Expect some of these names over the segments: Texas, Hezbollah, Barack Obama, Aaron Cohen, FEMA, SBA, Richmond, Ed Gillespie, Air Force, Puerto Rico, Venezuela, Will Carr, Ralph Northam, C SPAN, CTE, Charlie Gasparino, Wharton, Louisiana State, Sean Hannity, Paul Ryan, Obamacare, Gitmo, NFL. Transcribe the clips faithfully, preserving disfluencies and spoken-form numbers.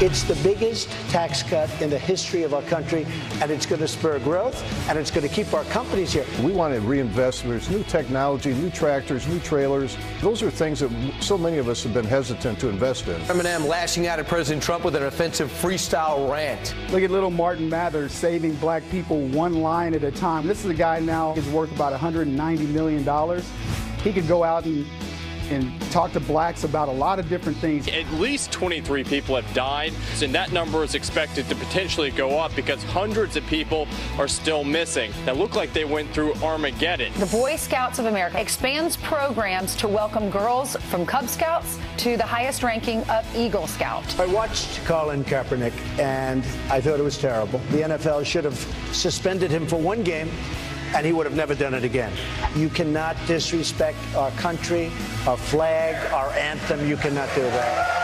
It's the biggest tax cut in the history of our country, and it's going to spur growth, and it's going to keep our companies here. We wanted reinvestments, new technology, new tractors, new trailers. Those are things that so many of us have been hesitant to invest in. Eminem lashing out at President Trump with an offensive freestyle rant. Look at little Martin Mathers saving black people one line at a time. This is a guy now is worth about one hundred ninety million dollars. He could go out and and talk to blacks about a lot of different things. At least twenty-three people have died, and that number is expected to potentially go up because hundreds of people are still missing that look like they went through Armageddon. The Boy Scouts of America expands programs to welcome girls from Cub Scouts to the highest ranking of Eagle Scout. I watched Colin Kaepernick, and I thought it was terrible. The N F L should have suspended him for one game, and he would have never done it again. You cannot disrespect our country, our flag, our anthem. You cannot do that.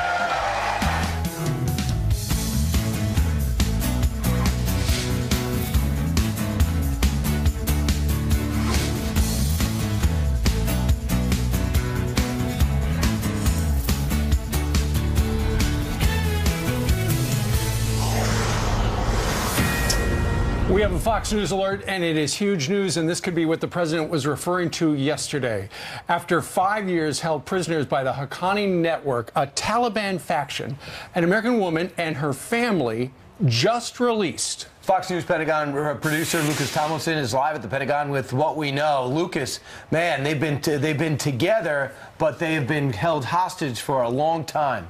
We have a Fox News alert, and it is huge news, and this could be what the president was referring to yesterday. After five years held prisoners by the Haqqani Network, a Taliban faction, an American woman and her family just released. Fox News Pentagon producer Lucas Tomlinson is live at the Pentagon with what we know. Lucas, man, they've been t they've been together, but they have been held hostage for a long time.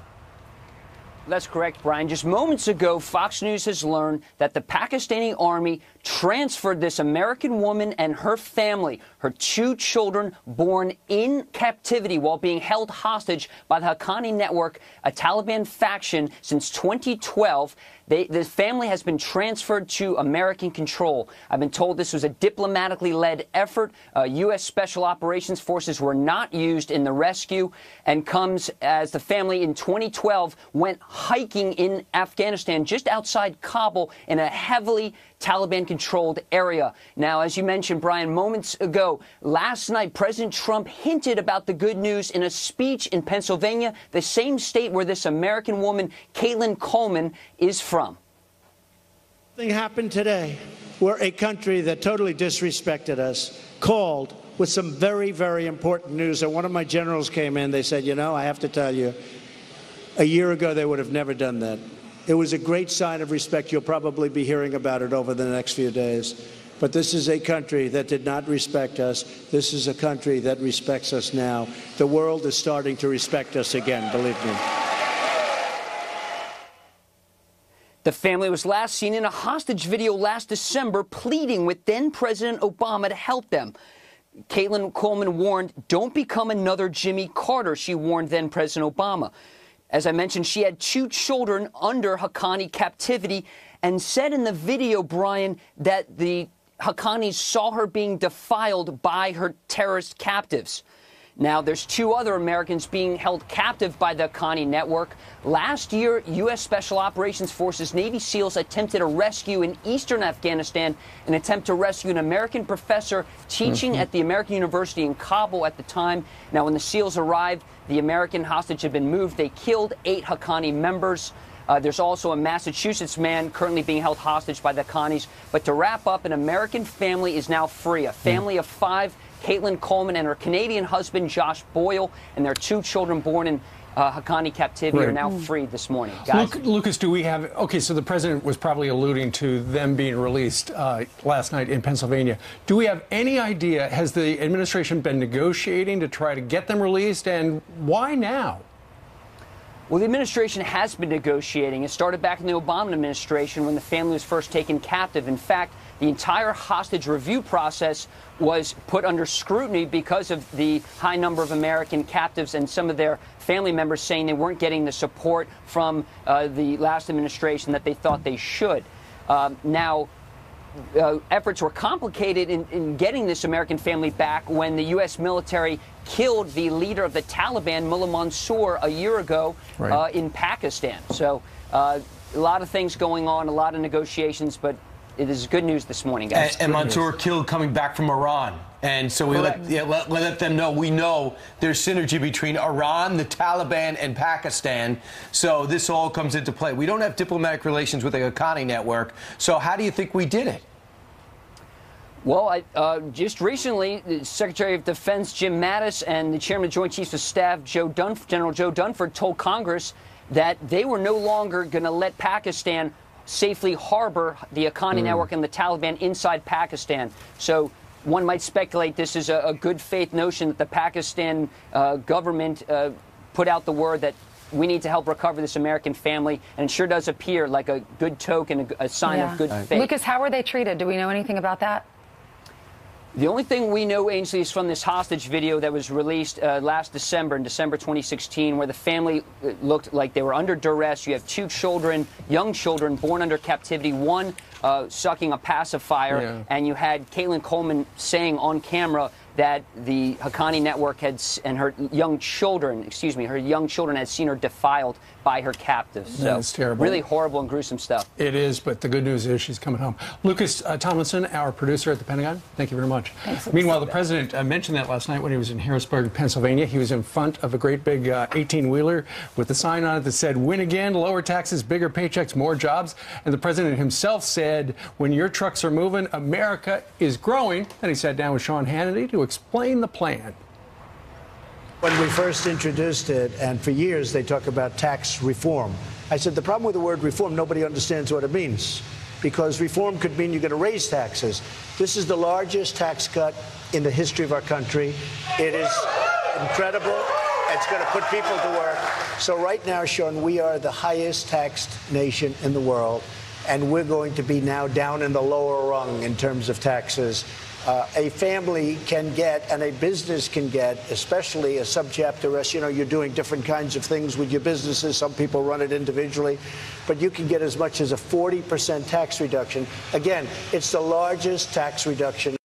That's correct, Brian. Just moments ago, Fox News has learned that the Pakistani army transferred this American woman and her family, her two children born in captivity while being held hostage by the Haqqani Network, a Taliban faction, since twenty twelve. They, the family has been transferred to American control. I've been told this was a diplomatically led effort. Uh, U S Special Operations Forces were not used in the rescue, and comes as the family in twenty twelve went hiking in Afghanistan just outside Kabul in a heavily Taliban-controlled area. Now, as you mentioned, Brian, moments ago, last night, President Trump hinted about the good news in a speech in Pennsylvania, the same state where this American woman, Caitlin Coleman, is from. Something happened today where a country that totally disrespected us called with some very, very important news. And one of my generals came in. They said, you know, I have to tell you, a year ago, they would have never done that. It was a great sign of respect. You'll probably be hearing about it over the next few days. But this is a country that did not respect us. This is a country that respects us now. The world is starting to respect us again, believe me. The family was last seen in a hostage video last December pleading with then-President Obama to help them. Caitlin Coleman warned, "Don't become another Jimmy Carter," she warned then-President Obama. As I mentioned, she had two children under Haqqani captivity, and said in the video, Brian, that the Haqqanis saw her being defiled by her terrorist captives. Now, there's two other Americans being held captive by the Haqqani Network. Last year, U S Special Operations Forces Navy SEALs attempted a rescue in eastern Afghanistan, an attempt to rescue an American professor teaching mm-hmm. at the American University in Kabul at the time. Now, when the SEALs arrived, the American hostage had been moved. They killed eight Haqqani members. Uh, there's also a Massachusetts man currently being held hostage by the Haqqanis. But to wrap up, an American family is now free. A family mm. of five, Caitlin Coleman and her Canadian husband, Josh Boyle, and their two children born in uh, Haqqani captivity right. are now freed this morning. Guys. Luke, Lucas, do we have... Okay, so the president was probably alluding to them being released uh, last night in Pennsylvania. Do we have any idea, has the administration been negotiating to try to get them released, and why now? Well, the administration has been negotiating. It started back in the Obama administration when the family was first taken captive. In fact, the entire hostage review process was put under scrutiny because of the high number of American captives and some of their family members saying they weren't getting the support from uh, the last administration that they thought they should. Um, now, uh, efforts were complicated in, in getting this American family back when the U S military killed the leader of the Taliban, Mullah Mansour, a year ago right. uh, in Pakistan. So uh, a lot of things going on, a lot of negotiations, but It is good news this morning, guys. And, and Mansoor news. killed coming back from Iran. And so we let, yeah, let, let them know, we know there's synergy between Iran, the Taliban, and Pakistan. So this all comes into play. We don't have diplomatic relations with the Haqqani Network. So how do you think we did it? Well, I, uh, just recently, the Secretary of Defense Jim Mattis and the Chairman of Joint Chiefs of Staff Joe Dunf- General Joe Dunford told Congress that they were no longer going to let Pakistan safely harbor the Haqqani mm. Network and the Taliban inside Pakistan. So one might speculate this is a, a good faith notion that the Pakistan uh, government uh, put out the word that we need to help recover this American family, and it sure does appear like a good token, a, a sign yeah. of good faith. Lucas, how were they treated? Do we know anything about that? The only thing we know, Ainsley, is from this hostage video that was released uh, last December, in December twenty sixteen, where the family looked like they were under duress. You have two children, young children, born under captivity, one uh, sucking a pacifier. Yeah. And you had Caitlin Coleman saying on camera that the Haqqani Network had, and her young children, excuse me, her young children had seen her defiled by her captives. So that's terrible. Really horrible and gruesome stuff. It is, but the good news is she's coming home. Lucas uh, Tomlinson, our producer at the Pentagon, thank you very much. Thanks. Meanwhile, the president uh, mentioned that last night when he was in Harrisburg, Pennsylvania. He was in front of a great big eighteen-wheeler uh, with a sign on it that said, "Win again, lower taxes, bigger paychecks, more jobs." And the president himself said, when your trucks are moving, America is growing. Then he sat down with Sean Hannity to explain the plan. When we first introduced it, and for years they talk about tax reform, I said the problem with the word reform, nobody understands what it means, because reform could mean you're going to raise taxes. This is the largest tax cut in the history of our country. It is incredible. It's going to put people to work. So right now, Sean, we are the highest taxed nation in the world, and we're going to be now down in the lower rung in terms of taxes. Uh, a family can get, and a business can get, especially a subchapter S. You know, you're doing different kinds of things with your businesses. Some people run it individually, but you can get as much as a forty percent tax reduction. Again, it's the largest tax reduction.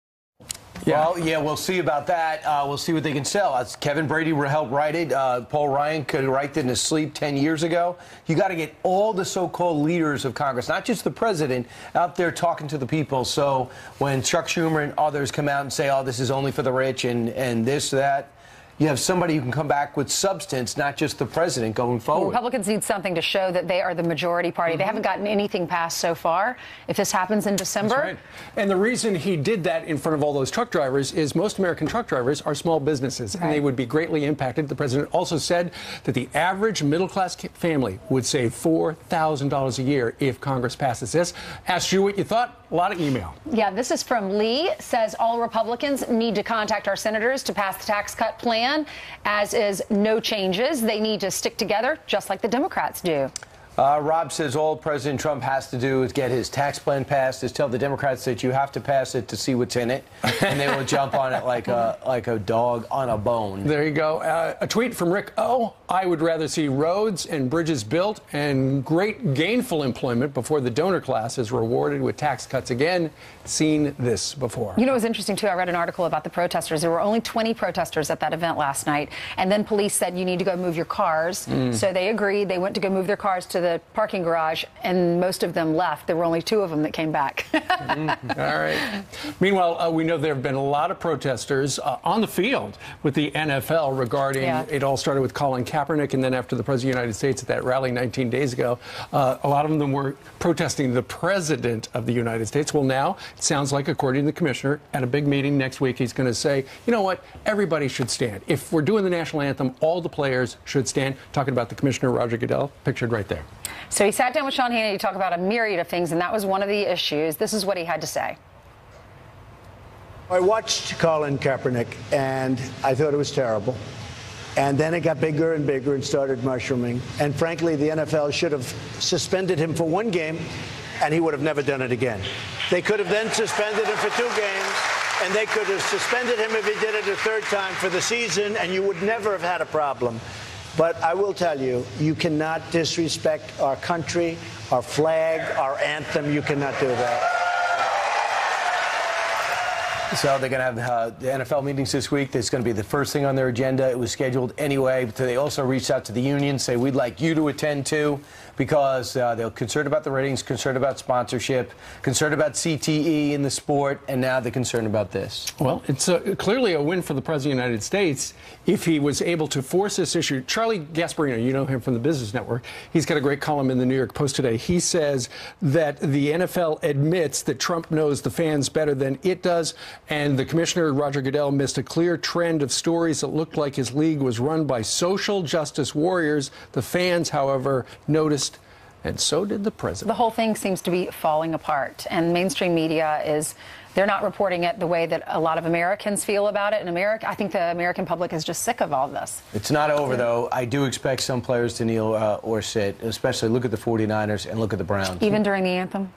Yeah. Well, yeah, we'll see about that. Uh, we'll see what they can sell. Uh, Kevin Brady helped write it. Uh, Paul Ryan could write it in his sleep ten years ago. You got to get all the so-called leaders of Congress, not just the president, out there talking to the people. So when Chuck Schumer and others come out and say, oh, this is only for the rich and, and this, that, you have somebody who can come back with substance, not just the president going forward. Well, Republicans need something to show that they are the majority party. Mm-hmm. They haven't gotten anything passed so far. If this happens in December. That's right. And the reason he did that in front of all those truck drivers is most American truck drivers are small businesses, right, and they would be greatly impacted. The president also said that the average middle-class family would save four thousand dollars a year if Congress passes this. Asked you what you thought. A lot of email. Yeah, this is from Lee. Says all Republicans need to contact our senators to pass the tax cut plan, as is no changes. They need to stick together just like the Democrats do. Uh, Rob says all President Trump has to do is get his tax plan passed, is tell the Democrats that you have to pass it to see what's in it, and they will jump on it like a, like a dog on a bone. There you go. Uh, a tweet from Rick O. I would rather see roads and bridges built and great gainful employment before the donor class is rewarded with tax cuts again. Seen this before. You know, it was interesting, too. I read an article about the protesters. There were only twenty protesters at that event last night, and then police said you need to go move your cars. Mm. So they agreed. They went to go move their cars to the The parking garage, and most of them left. There were only two of them that came back. Mm-hmm. All right. Meanwhile, uh, we know there have been a lot of protesters uh, on the field with the N F L regarding, yeah. it all started with Colin Kaepernick, and then after the President of the United States at that rally nineteen days ago, uh, a lot of them were protesting the President of the United States. Well, now it sounds like, according to the Commissioner, at a big meeting next week, he's going to say, you know what, everybody should stand. If we're doing the National Anthem, all the players should stand. Talking about the Commissioner, Roger Goodell, pictured right there. So he sat down with Sean Hannity to talk about a myriad of things, and that was one of the issues. This is what he had to say. I watched Colin Kaepernick, and I thought it was terrible. And then it got bigger and bigger and started mushrooming. And frankly, the N F L should have suspended him for one game, and he would have never done it again. They could have then suspended him for two games, and they could have suspended him if he did it a third time for the season, and you would never have had a problem. But I will tell you, you cannot disrespect our country, our flag, our anthem. You cannot do that. So they're going to have uh, the N F L meetings this week. That's going to be the first thing on their agenda. It was scheduled anyway. But they also reached out to the union, say, we'd like you to attend, too, because uh, they're concerned about the ratings, concerned about sponsorship, concerned about C T E in the sport, and now they're concerned about this. Well, it's a, clearly a win for the President of the United States if he was able to force this issue. Charlie Gasparino, you know him from the Business Network, he's got a great column in the New York Post today. He says that the N F L admits that Trump knows the fans better than it does, and the commissioner, Roger Goodell, missed a clear trend of stories that looked like his league was run by social justice warriors. The fans, however, noticed, and so did the president. The whole thing seems to be falling apart, and mainstream media is, they're not reporting it the way that a lot of Americans feel about it. In America, I think the American public is just sick of all this. It's not over, though. I do expect some players to kneel uh, or sit, especially look at the forty-niners and look at the Browns. Even during the anthem?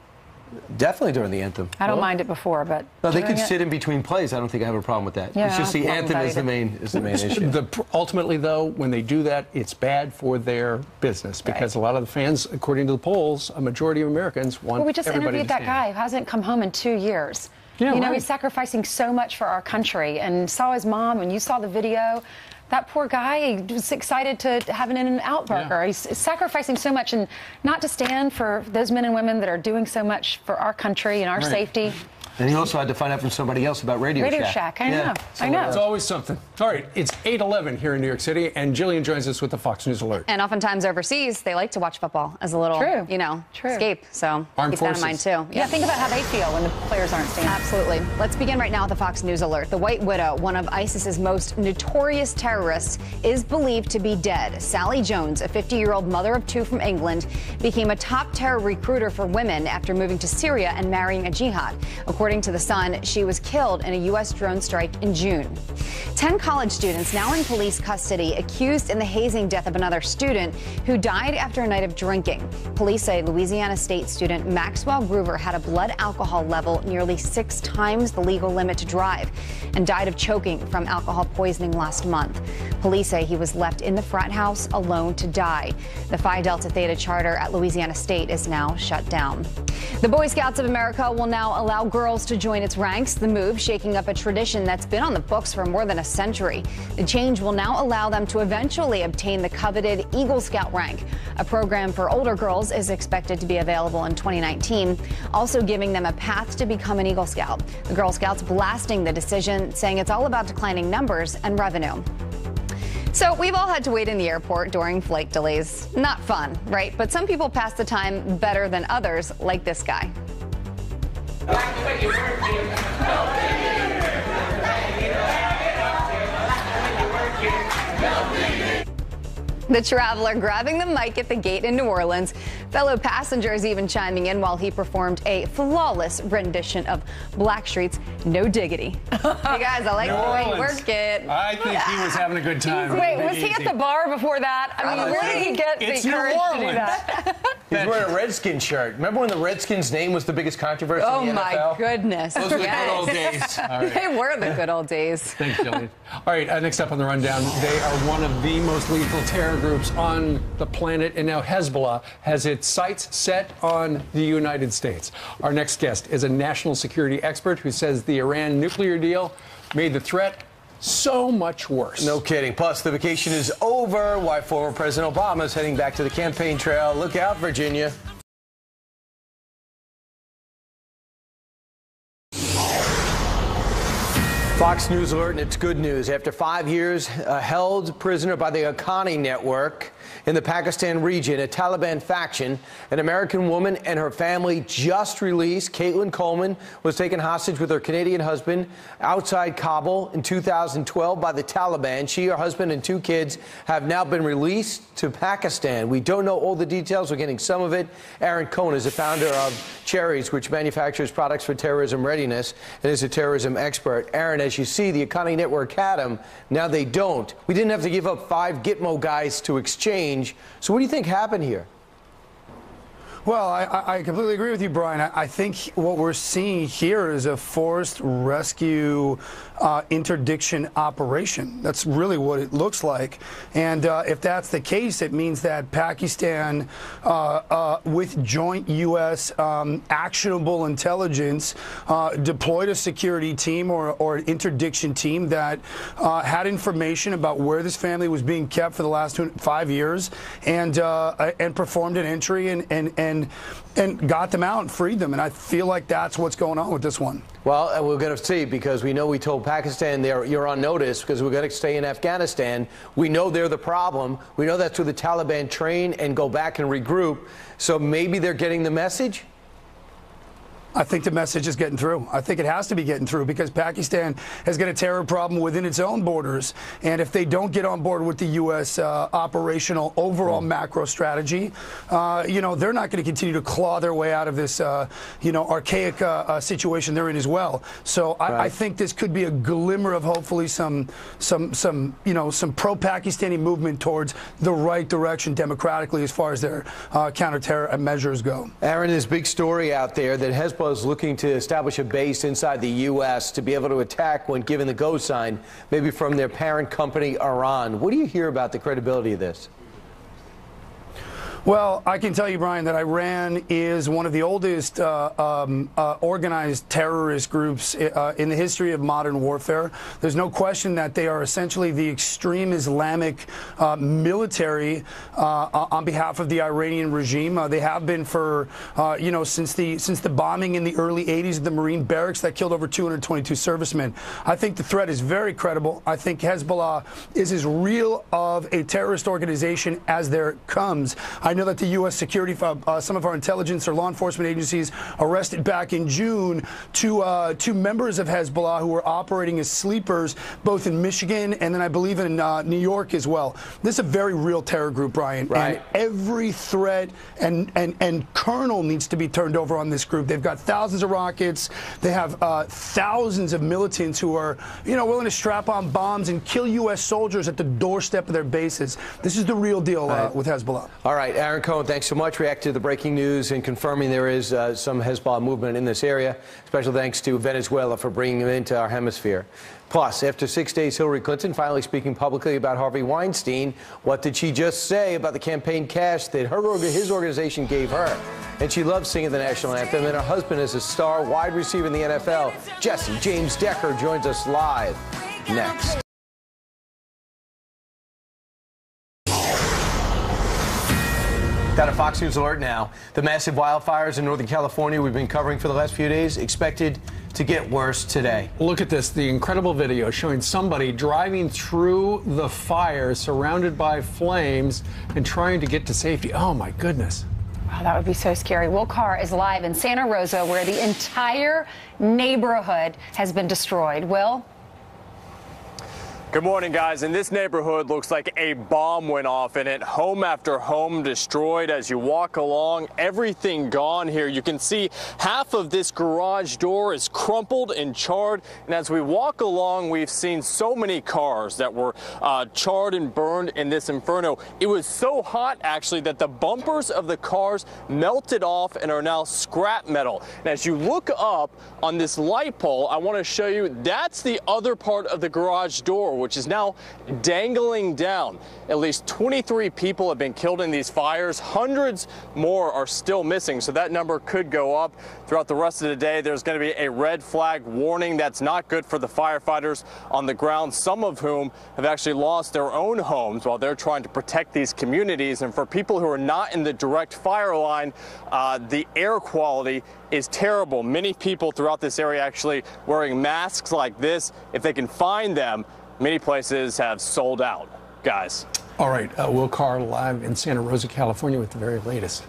Definitely during the anthem. I don't well, mind it before, but no, they could it? sit in between plays. I don't think I have a problem with that. Yeah, it's just the anthem is the main is the main issue. The, ultimately, though, when they do that, it's bad for their business because right. a lot of the fans, according to the polls, a majority of Americans want. Well, we just everybody interviewed that guy who hasn't come home in two years. Yeah, you know, right. he's sacrificing so much for our country, and saw his mom, and you saw the video. That poor guy, he was excited to have an In-N-Out burger. Yeah. He's sacrificing so much, and not to stand for those men and women that are doing so much for our country and our right. safety. And he also had to find out from somebody else about Radio, Radio Shack. Radio Shack, I yeah. know, I know. It's always something. All right, it's eight eleven here in New York City, and Jillian joins us with the Fox News Alert. And oftentimes overseas, they like to watch football as a little, True. you know, True. escape. So Armed keep forces. that in mind, too. Yeah. yeah, think about how they feel when the players aren't standing. Absolutely. Let's begin right now with the Fox News Alert. The White Widow, one of ISIS's most notorious terrorists, is believed to be dead. Sally Jones, a fifty-year-old mother of two from England, became a top terror recruiter for women after moving to Syria and marrying a jihad. According to The Sun, she was killed in a U S drone strike in June. Ten college students now in police custody, accused in the hazing death of another student who died after a night of drinking. Police say Louisiana State student Maxwell Groover had a blood alcohol level nearly six times the legal limit to drive and died of choking from alcohol poisoning last month. Police say he was left in the frat house alone to die. The Phi Delta Theta Charter at Louisiana State is now shut down. The Boy Scouts of America will now allow girls to join its ranks, the move shaking up a tradition that's been on the books for more than a century. The change will now allow them to eventually obtain the coveted Eagle Scout rank. A program for older girls is expected to be available in twenty nineteen, also giving them a path to become an Eagle Scout. The Girl Scouts blasting the decision, saying it's all about declining numbers and revenue. So we've all had to wait in the airport during flight delays. Not fun, right? But some people pass the time better than others, like this guy. The traveler grabbing the mic at the gate in New Orleans. Fellow passengers even chiming in while he performed a flawless rendition of Blackstreet's No Diggity. Hey guys, I like New the way you work it. I think he was having a good time. Wait, was he at the bar before that? I mean, where did he get the courage to do that? He's wearing a Redskins shirt. Remember when the Redskins name was the biggest controversy oh in the N F L? Oh, my goodness. Those were yes. the good old days. Right. They were the good old days. Thanks, Jillian. All right, uh, next up on the rundown, they are one of the most lethal terror groups on the planet, and now Hezbollah has its sights set on the United States. Our next guest is a national security expert who says the Iran nuclear deal made the threat so much worse. No kidding. Plus, the vacation is over. Why former President Obama is heading back to the campaign trail. Look out, Virginia. Fox News Alert, and it's good news. After five years uh, held prisoner by the Haqqani Network in the Pakistan region, a Taliban faction, an American woman and her family just released. Caitlin Coleman was taken hostage with her Canadian husband outside Kabul in two thousand twelve by the Taliban. She, her husband, and two kids have now been released to Pakistan. We don't know all the details. We're getting some of it. Aaron Cohen is the founder of Cherries, which manufactures products for terrorism readiness, and is a terrorism expert. Aaron, as you see, the Haqqani Network had them. Now they don't. We didn't have to give up five Gitmo guys to exchange. So what do you think happened here? Well, I, I completely agree with you, Brian. I, I think what we're seeing here is a forced rescue uh, interdiction operation. That's really what it looks like. And uh, if that's the case, it means that Pakistan, uh, uh, with joint U S um, actionable intelligence, uh, deployed a security team or, or an interdiction team that uh, had information about where this family was being kept for the last two, five years and, uh, and performed an entry and, and, and And, and got them out and freed them. And I feel like that's what's going on with this one. Well, we're going to see, because we know we told Pakistan they're, you're on notice because we're going to stay in Afghanistan. We know they're the problem. We know that's where the Taliban train and go back and regroup. So maybe they're getting the message. I think the message is getting through. I think it has to be getting through, because Pakistan has got a terror problem within its own borders. And if they don't get on board with the U S uh, operational overall mm. macro strategy, uh, you know, they're not going to continue to claw their way out of this, uh, you know, archaic uh, uh, situation they're in as well. So I, right. I think this could be a glimmer of hopefully some, some, some, you know, some pro-Pakistani movement towards the right direction democratically as far as their uh, counter-terror measures go. Aaron, this big story out there that Hezbollah is looking to establish a base inside the U S to be able to attack when given the go sign, maybe from their parent company, Iran. What do you hear about the credibility of this? Well, I can tell you, Brian, that Iran is one of the oldest uh, um, uh, organized terrorist groups uh, in the history of modern warfare. There's no question that they are essentially the extreme Islamic uh, military uh, on behalf of the Iranian regime. Uh, they have been for, uh, you know, since the since the bombing in the early eighties of the Marine barracks that killed over two hundred twenty-two servicemen. I think the threat is very credible. I think Hezbollah is as real of a terrorist organization as there comes. I I know that the U S security, uh, some of our intelligence or law enforcement agencies arrested back in June two, uh, two members of Hezbollah who were operating as sleepers, both in Michigan and then I believe in uh, New York as well. This is a very real terror group, Brian. Right. And every threat and, and, and kernel needs to be turned over on this group. They've got thousands of rockets. They have uh, thousands of militants who are, you know, willing to strap on bombs and kill U S soldiers at the doorstep of their bases. This is the real deal uh, with Hezbollah. All right. Aaron Cohen, thanks so much. Reacted to the breaking news and confirming there is uh, some Hezbollah movement in this area. Special thanks to Venezuela for bringing them into our hemisphere. Plus, after six days, Hillary Clinton finally speaking publicly about Harvey Weinstein. What did she just say about the campaign cash that her his organization gave her? And she loves singing the national anthem, and her husband is a star wide receiver in the N F L. Jesse James Decker joins us live next. Got a Fox News alert now. The massive wildfires in Northern California we've been covering for the last few days expected to get worse today. Look at this, the incredible video showing somebody driving through the fire, surrounded by flames, and trying to get to safety. Oh, my goodness. Wow, that would be so scary. Will Carr is live in Santa Rosa, where the entire neighborhood has been destroyed. Will? Good morning, guys. And this neighborhood looks like a bomb went off in it. Home after home destroyed as you walk along. Everything gone here. You can see half of this garage door is crumpled and charred. And as we walk along, we've seen so many cars that were uh, charred and burned in this inferno. It was so hot, actually, that the bumpers of the cars melted off and are now scrap metal. And as you look up on this light pole, I want to show you that's the other part of the garage door, which is now dangling down. At least twenty-three people have been killed in these fires. Hundreds more are still missing, so that number could go up. Throughout the rest of the day, there's going to be a red flag warning that's not good for the firefighters on the ground, some of whom have actually lost their own homes while they're trying to protect these communities. And for people who are not in the direct fire line, uh, the air quality is terrible. Many people throughout this area actually wearing masks like this, if they can find them. Many places have sold out, guys. All right, uh, Will Carr live in Santa Rosa, California with the very latest.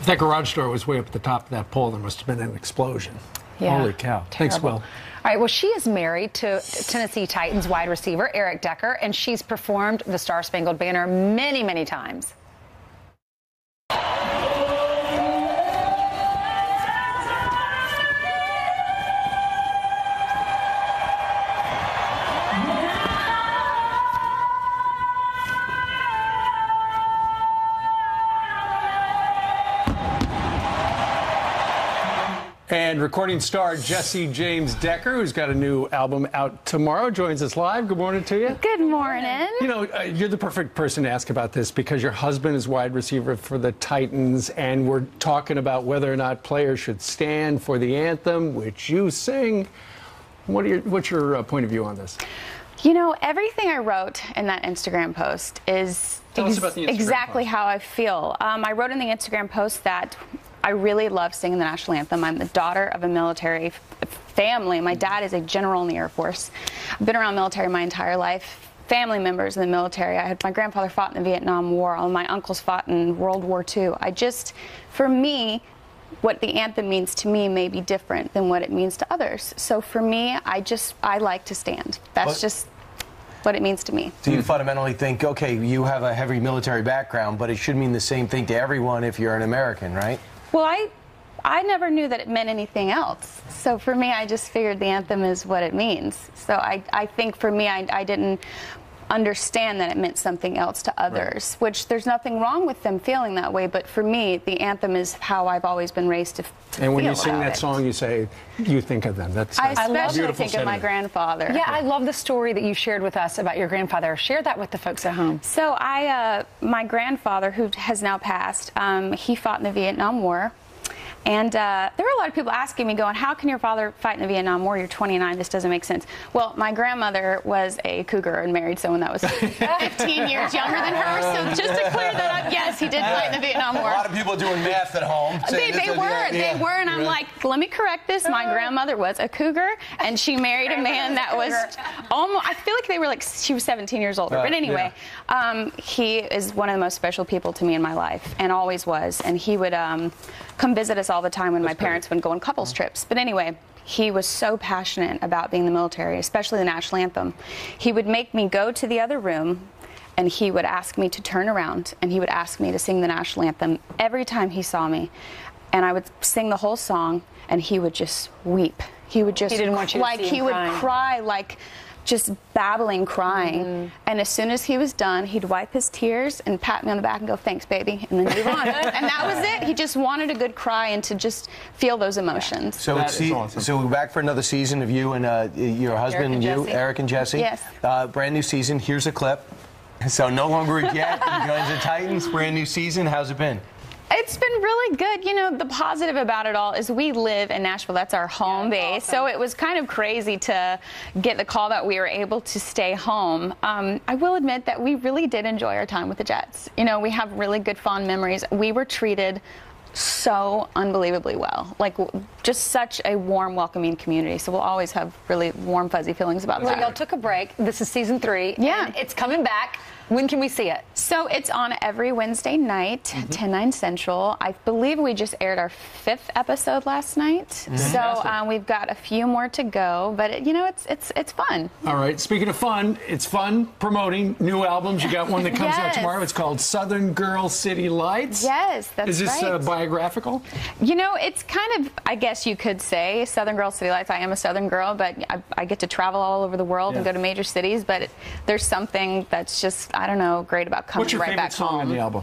If that garage door was way up at the top of that pole, there must have been an explosion. Yeah, holy cow. Terrible. Thanks, Will. All right, well, she is married to Tennessee Titans wide receiver Eric Decker, and she's performed the Star Spangled Banner many, many times. And recording star Jesse James Decker, who's got a new album out tomorrow, joins us live. Good morning to you. Good morning. You know, uh, you're the perfect person to ask about this because your husband is wide receiver for the Titans, and we're talking about whether or not players should stand for the anthem, which you sing. What are your, what's your uh, point of view on this? You know, everything I wrote in that Instagram post is ex exactly post. how I feel. Um, I wrote in the Instagram post that I really love singing the national anthem. I'm the daughter of a military family. My dad is a general in the Air Force. I've been around military my entire life. Family members in the military. I had my grandfather fought in the Vietnam War. All my uncles fought in World War Two. I just, for me, what the anthem means to me may be different than what it means to others. So for me, I just, I like to stand. That's what? just what it means to me. Do you mm-hmm. fundamentally think, okay, you have a heavy military background, but it should mean the same thing to everyone if you're an American, right? Well, I, I never knew that it meant anything else. So for me, I just figured the anthem is what it means. So I, I think for me, I, I didn't understand that it meant something else to others, right. Which there's nothing wrong with them feeling that way. But for me, the anthem is how I've always been raised to, to feel. And when you sing that it. song, you say you think of them. That's, that's I especially think sentiment. of my grandfather. Yeah, yeah, I love the story that you shared with us about your grandfather. Share that with the folks at home. So I, uh, my grandfather, who has now passed, um, he fought in the Vietnam War. And uh, there were a lot of people asking me, going, how can your father fight in the Vietnam War? You're twenty-nine. This doesn't make sense. Well, my grandmother was a cougar and married someone that was fifteen years younger than her. So just to clear that up, yes, he did fight in the Vietnam War. A lot of people doing math at home. They, they were. They were. And I'm like, let me correct this. My grandmother was a cougar, and she married a man that was almost, I feel like they were like, she was seventeen years older. But anyway, yeah. um, he is one of the most special people to me in my life, and always was. And he would um, come visit us all the time when That's my parents would go on couples trips. But anyway, he was so passionate about being in the military, especially the national anthem. He would make me go to the other room, and he would ask me to turn around, and he would ask me to sing the national anthem every time he saw me. And I would sing the whole song, and he would just weep. He would just, he didn't want you to like, see him he would crying. cry like, just babbling, crying. Mm. And as soon as he was done, he'd wipe his tears and pat me on the back and go, thanks, baby, and then move on. And that was it. He just wanted a good cry and to just feel those emotions. So, it's the, awesome. so we're back for another season of you and uh, your husband and, and you, Jesse. Eric and Jesse. Yes. Uh, brand new season. Here's a clip. So no longer a jet, Guns and Titans, brand new season. How's it been? It's been really good. You know, the positive about it all is we live in Nashville. That's our home yeah, base. Awesome. So it was kind of crazy to get the call that we were able to stay home. Um, I will admit that we really did enjoy our time with the Jets. You know, we have really good, fond memories. We were treated so unbelievably well, like just such a warm, welcoming community. So we'll always have really warm, fuzzy feelings about well, that. Well, y'all took a break. This is season three. Yeah. And it's coming back. When can we see it? So it's on every Wednesday night, mm-hmm. ten, nine Central. I believe we just aired our fifth episode last night. Mm-hmm. So um, we've got a few more to go, but it, you know, it's it's it's fun. All right. Speaking of fun, it's fun promoting new albums. You got one that comes yes. out tomorrow. It's called Southern Girl City Lights. Yes, that's right. Is this right. Uh, biographical? You know, it's kind of, I guess you could say, Southern Girl City Lights. I am a Southern girl, but I, I get to travel all over the world yeah. and go to major cities, but it, there's something that's just, I don't know, great about coming right back home. What's your favorite song on the album?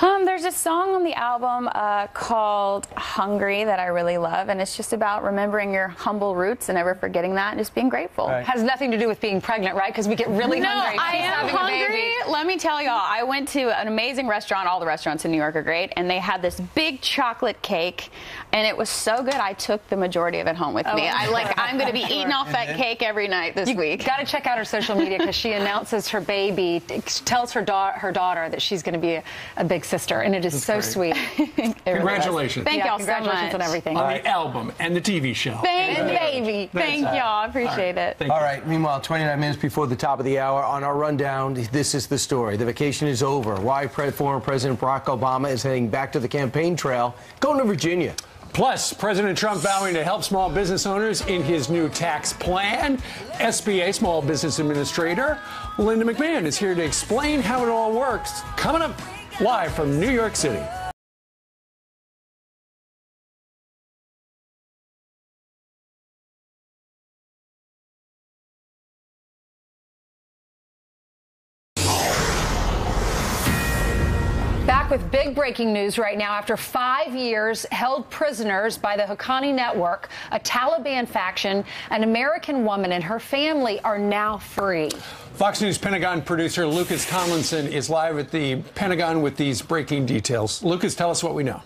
Um, there's a song on the album uh, called Hungry that I really love, and it's just about remembering your humble roots and never forgetting that and just being grateful. Right. Has nothing to do with being pregnant, right? Because we get really no, hungry. No, I am hungry. Let me tell y'all, I went to an amazing restaurant. All the restaurants in New York are great, and they had this big chocolate cake, and it was so good I took the majority of it home with oh, me. I'm I like. Sure. I'm going to be eating off that cake every night this you week. Got to check out her social media because she announces her baby, tells her, da her daughter that she's going to be a, a big sister, and it is That's so great. sweet. Congratulations. Really Thank yeah, y'all so much. on everything. On the album and the T V show. Thank you, baby. Thank y'all. Appreciate right. it. Thank All you. right. Meanwhile, twenty-nine minutes before the top of the hour, on our rundown, this is the story. The vacation is over. Why former President Barack Obama is heading back to the campaign trail, going to Virginia. Plus, President Trump vowing to help small business owners in his new tax plan. S B A Small Business Administrator Linda McMahon is here to explain how it all works. Coming up live from New York City. with big breaking news right now. After five years held prisoners by the Haqqani Network, a Taliban faction, an American woman and her family are now free. Fox News Pentagon producer Lucas Tomlinson is live at the Pentagon with these breaking details. Lucas, tell us what we know.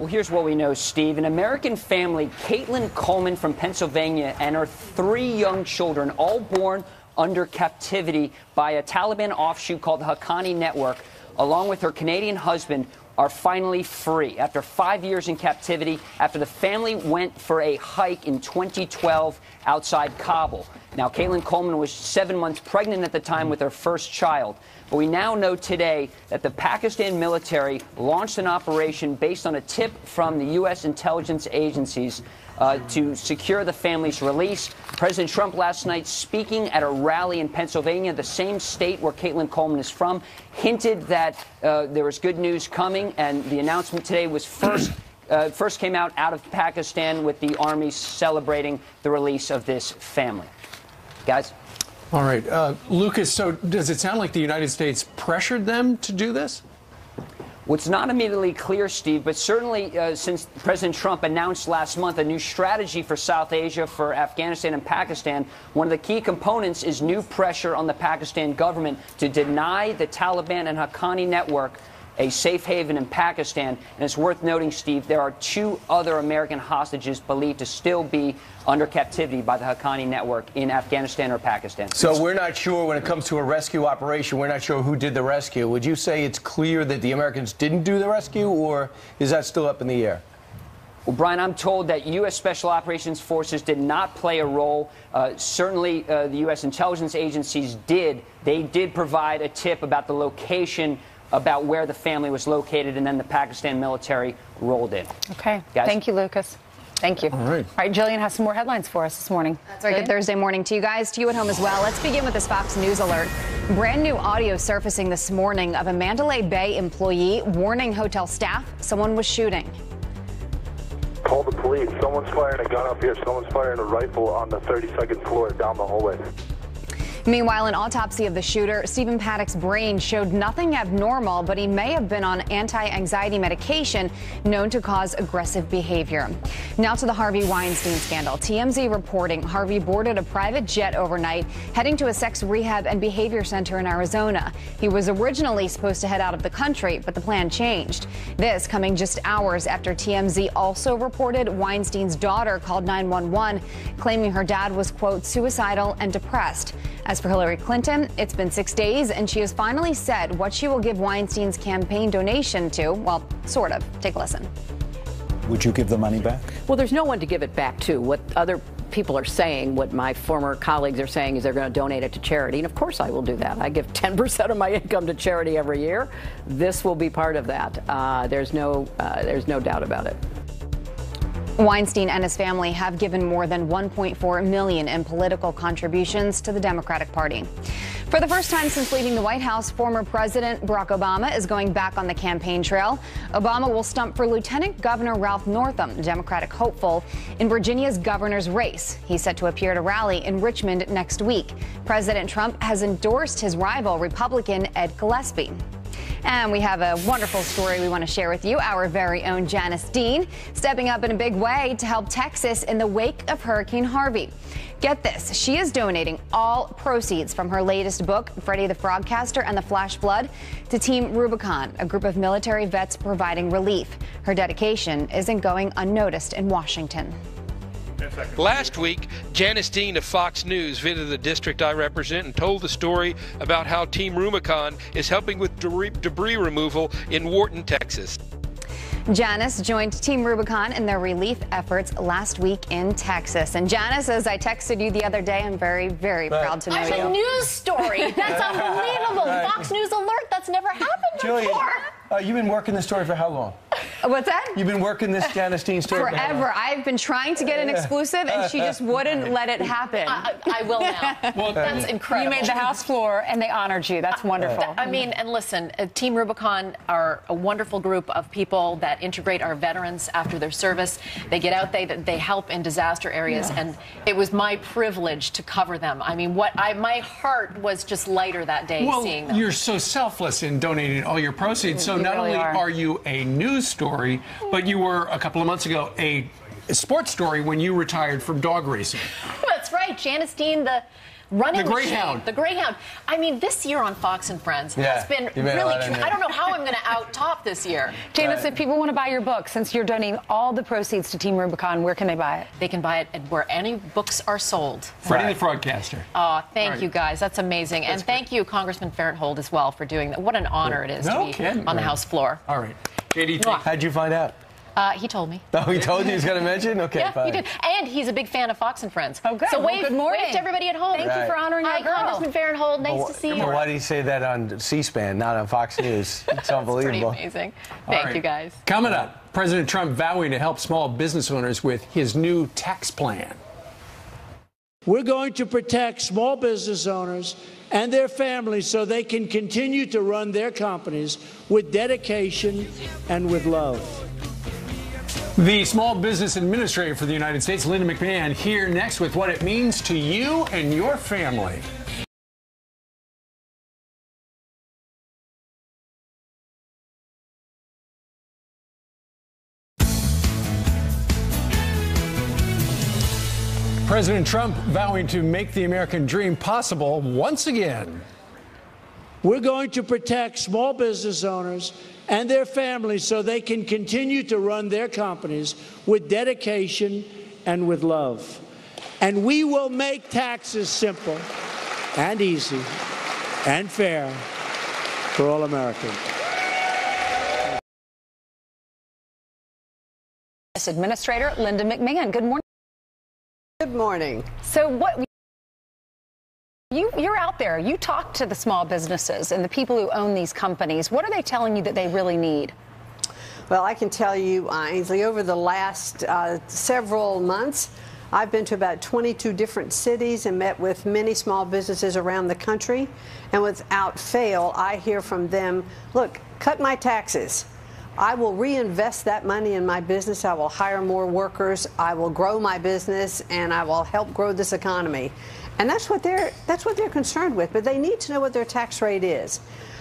Well, here's what we know, Steve. An American family, Caitlin Coleman from Pennsylvania, and her three young children, all born under captivity by a Taliban offshoot called the Haqqani Network, along with her Canadian husband, are finally free after five years in captivity, after the family went for a hike in twenty twelve outside Kabul. Now, Caitlin Coleman was seven months pregnant at the time with her first child. But we now know today that the Pakistan military launched an operation based on a tip from the U S intelligence agencies uh, to secure the family's release. President Trump last night, speaking at a rally in Pennsylvania, the same state where Caitlin Coleman is from, hinted that uh, there was good news coming, and the announcement today was first. Uh, first came out out of Pakistan, with the army celebrating the release of this family. Guys? All right. Uh, Lucas, so does it sound like the United States pressured them to do this? Well, it's not immediately clear, Steve, but certainly uh, since President Trump announced last month a new strategy for South Asia, for Afghanistan and Pakistan, one of the key components is new pressure on the Pakistan government to deny the Taliban and Haqqani Network a safe haven in Pakistan. And it's worth noting, Steve, there are two other American hostages believed to still be under captivity by the Haqqani Network in Afghanistan or Pakistan. So we're not sure, when it comes to a rescue operation, we're not sure who did the rescue. Would you say it's clear that the Americans didn't do the rescue, or is that still up in the air? Well, Brian, I'm told that U S Special Operations Forces did not play a role. Uh, certainly, uh, the U S intelligence agencies did. They did provide a tip about the location, about where the family was located, and then the Pakistan military rolled in. Okay. Guys? Thank you, Lucas. Thank you. All right. All right, Jillian has some more headlines for us this morning. That's right. Good Thursday morning to you guys, to you at home as well. Let's begin with this Fox News alert. Brand new audio surfacing this morning of a Mandalay Bay employee warning hotel staff someone was shooting. Call the police. Someone's firing a gun up here. Someone's firing a rifle on the thirty-second floor down the hallway. Meanwhile, an autopsy of the shooter, Stephen Paddock's brain showed nothing abnormal, but he may have been on anti-anxiety medication known to cause aggressive behavior. Now to the Harvey Weinstein scandal. T M Z reporting Harvey boarded a private jet overnight, heading to a sex rehab and behavior center in Arizona. He was originally supposed to head out of the country, but the plan changed. This coming just hours after T M Z also reported Weinstein's daughter called nine one one, claiming her dad was, quote, suicidal and depressed. As for Hillary Clinton, it's been six days, and she has finally said what she will give Weinstein's campaign donation to. Well, sort of. Take a listen. Would you give the money back? Well, there's no one to give it back to. What other people are saying, what my former colleagues are saying, is they're going to donate it to charity. And of course I will do that. I give ten percent of my income to charity every year. This will be part of that. Uh, there's no, uh, there's no doubt about it. Weinstein and his family have given more than one point four million dollars in political contributions to the Democratic Party. For the first time since leaving the White House, former President Barack Obama is going back on the campaign trail. Obama will stump for Lieutenant Governor Ralph Northam, Democratic hopeful, in Virginia's governor's race. He's set to appear at a rally in Richmond next week. President Trump has endorsed his rival, Republican Ed Gillespie. And we have a wonderful story we want to share with you. Our very own Janice Dean stepping up in a big way to help Texas in the wake of Hurricane Harvey. Get this, she is donating all proceeds from her latest book, Freddy the Frogcaster and the Flash Flood, to Team Rubicon, a group of military vets providing relief. Her dedication isn't going unnoticed in Washington. Last week, Janice Dean of Fox News visited the district I represent and told the story about how Team Rubicon is helping with de- debris removal in Wharton, Texas. Janice joined Team Rubicon in their relief efforts last week in Texas. And Janice, as I texted you the other day, I'm very, very but proud to know you. That's a news story. That's unbelievable. Right. Fox News alert. That's never happened Julian, before. Uh, you've been working this story for how long? What's that? You've been working this Janice Dean story forever. About. I've been trying to get an exclusive, and she just wouldn't let it happen. I, I will now. Well, that's incredible. You made the House floor, and they honored you. That's wonderful. I, I mean, and listen, Team Rubicon are a wonderful group of people that integrate our veterans after their service. They get out, they they help in disaster areas, yeah. and it was my privilege to cover them. I mean, what I my heart was just lighter that day well, seeing them. You're so selfless in donating all your proceeds. So you not really only are. are you a news story, but you were a couple of months ago a sports story when you retired from dog racing. That's right, Janice Dean, the running the Greyhound. Machine, the Greyhound. I mean, this year on Fox and Friends yeah, has been really. I don't know how I'm going to out top this year. Janice, right. if people want to buy your book, since you're donating all the proceeds to Team Rubicon, where can they buy it? They can buy it at where any books are sold. Freddie right. the Broadcaster. Oh, thank right. you guys. That's amazing. That's and thank great. you, Congressman Farenthold, as well, for doing that. What an honor yeah. it is no to be kidding. on the House floor. All right. Katie, how'd you find out? Uh, he told me. Oh, he told you he was going to mention? Okay, yeah, fine. He did. And he's a big fan of Fox and Friends. Oh, good. So wave, well, good morning. wave to everybody at home. Thank right. you for honoring our girl. Congressman Farenthold, nice well, to see well, you. Why do you say that on C-SPAN, not on Fox News? It's unbelievable. It's pretty amazing. Thank right. you, guys. Coming up, President Trump vowing to help small business owners with his new tax plan. We're going to protect small business owners and their families so they can continue to run their companies with dedication and with love. The Small Business Administrator for the United States, Linda McMahon, here next with what it means to you and your family. President Trump vowing to make the American dream possible once again. We're going to protect small business owners and their families so they can continue to run their companies with dedication and with love. And we will make taxes simple and easy and fair for all Americans. Administrator Linda McMahon, good morning. Good morning. So what... You, you're out there. You talk to the small businesses and the people who own these companies. What are they telling you that they really need? Well, I can tell you, uh, Ainsley, over the last uh, several months, I've been to about twenty-two different cities and met with many small businesses around the country. And without fail, I hear from them, look, cut my taxes. I will reinvest that money in my business. I will hire more workers. I will grow my business, and I will help grow this economy. And that's what they're that's what they're concerned with. But they need to know what their tax rate is.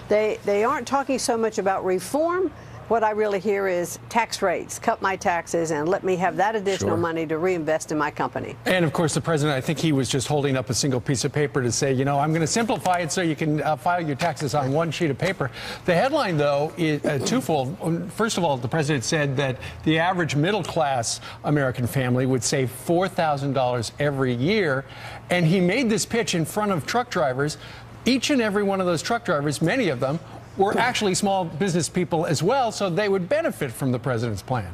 They they aren't talking so much about reform. What I really hear is tax rates, cut my taxes, and let me have that additional sure. money to reinvest in my company. And, of course, the president, I think he was just holding up a single piece of paper to say, you know, I'm going to simplify it so you can uh, file your taxes on one sheet of paper. The headline, though, is uh, twofold. First of all, the president said that the average middle-class American family would save four thousand dollars every year, and he made this pitch in front of truck drivers. Each and every one of those truck drivers, many of them, were actually small business people as well, so they would benefit from the president's plan.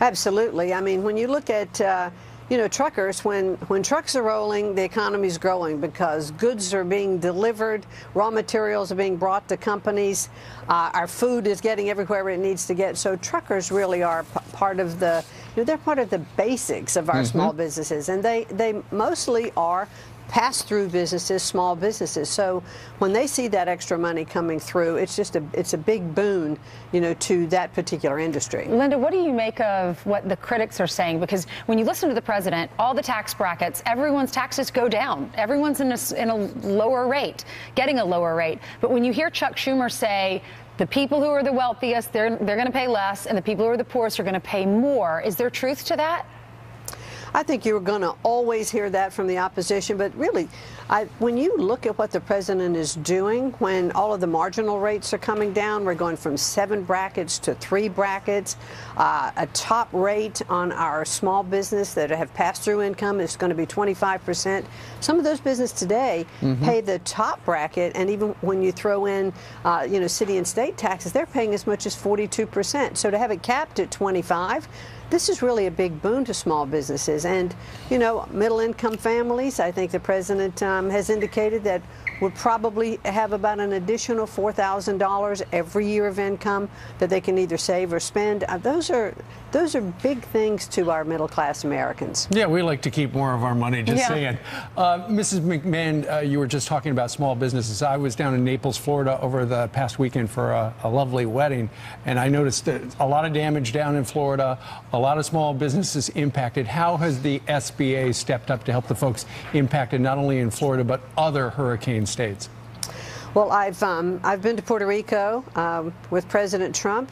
Absolutely. I mean, when you look at, uh, you know, truckers, when, when trucks are rolling, the economy's growing because goods are being delivered, raw materials are being brought to companies, uh, our food is getting everywhere it needs to get. So truckers really are p part of the, you know, they're part of the basics of our mm-hmm. small businesses, and they, they mostly are pass-through businesses, small businesses. So when they see that extra money coming through, it's just a it's a big boon, you know, to that particular industry. Linda, what do you make of what the critics are saying? Because when you listen to the president, all the tax brackets, everyone's taxes go down. Everyone's in a, in a lower rate, getting a lower rate. But when you hear Chuck Schumer say, the people who are the wealthiest, they're, they're going to pay less, and the people who are the poorest are going to pay more, is there truth to that? I think you're going to always hear that from the opposition, but really, I, when you look at what the president is doing, when all of the marginal rates are coming down, we're going from seven brackets to three brackets, uh, a top rate on our small business that have pass-through income is going to be twenty-five percent. Some of those businesses today mm-hmm. pay the top bracket, and even when you throw in, uh, you know, city and state taxes, they're paying as much as forty-two percent. So to have it capped at twenty-five, this is really a big boon to small businesses and, you know, middle-income families. I think the president um, has indicated that would probably have about an additional four thousand dollars every year of income that they can either save or spend. Uh, those are those are big things to our middle-class Americans. Yeah, we like to keep more of our money, just yeah. saying. Uh, Missus McMahon, uh, you were just talking about small businesses. I was down in Naples, Florida over the past weekend for a, a lovely wedding, and I noticed that a lot of damage down in Florida, a lot of small businesses impacted. How has the S B A stepped up to help the folks impacted not only in Florida but other hurricane states? Well, I've um, I've been to Puerto Rico um, with President Trump.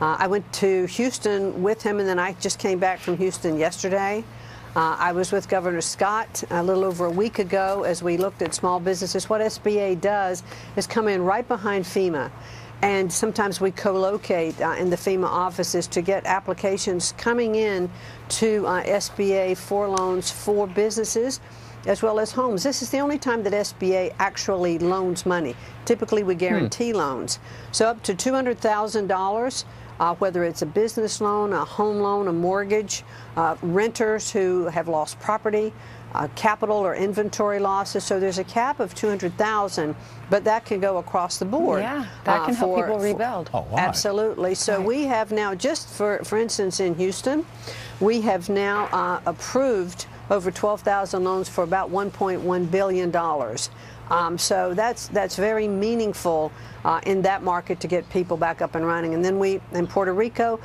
Uh, I went to Houston with him, and then I just came back from Houston yesterday. Uh, I was with Governor Scott a little over a week ago as we looked at small businesses. What S B A does is come in right behind FEMA, and sometimes we co-locate uh, in the FEMA offices to get applications coming in to uh, S B A for loans for businesses as well as homes. This is the only time that S B A actually loans money. Typically, we guarantee hmm. loans. So up to two hundred thousand dollars, uh, whether it's a business loan, a home loan, a mortgage, uh, renters who have lost property, uh, capital or inventory losses. So there's a cap of two hundred thousand dollars, but that can go across the board. Yeah, that uh, can for, help people rebuild. For, oh, wow. Absolutely. So right. we have now, just for, for instance, in Houston, we have now uh, approved over twelve thousand loans for about one point one billion dollars. Um, so that's that's very meaningful uh, in that market to get people back up and running. And then we in Puerto Rico,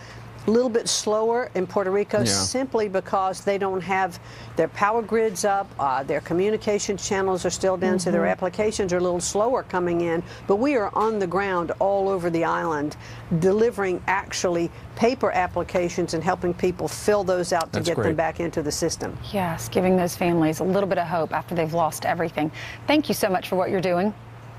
a little bit slower in Puerto Rico, yeah. simply because they don't have their power grids up, uh, their communication channels are still down, mm-hmm. so their applications are a little slower coming in. But we are on the ground all over the island delivering actually paper applications and helping people fill those out to That's get great. them back into the system. Yes, giving those families a little bit of hope after they've lost everything. Thank you so much for what you're doing.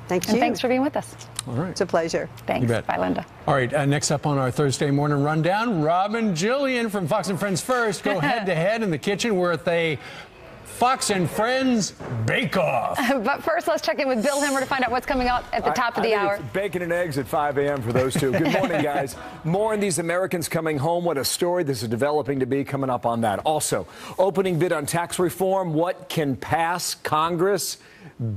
Thank you. And thanks for being with us. All right. It's a pleasure. Thanks. You bet. Bye, Linda. All right. Uh, next up on our Thursday morning rundown, Robin Gillian from Fox and Friends First go head to head in the kitchen with a Fox and Friends Bake Off. But first, let's check in with Bill Hemmer to find out what's coming up at the top I, of the I hour. It's bacon and eggs at five A M for those two. Good morning, guys. More on these Americans coming home. What a story this is developing to be, coming up on that. Also, opening bid on tax reform. What can pass Congress?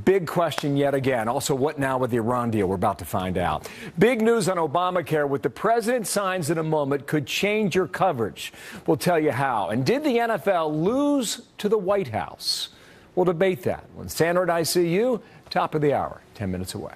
Big question yet again. Also, what now with the Iran deal? We're about to find out. Big news on Obamacare, what the president signs in a moment could change your coverage. We'll tell you how. And did the N F L lose to the White House? We'll debate that. When Sandra at I C U, top of the hour, ten minutes away.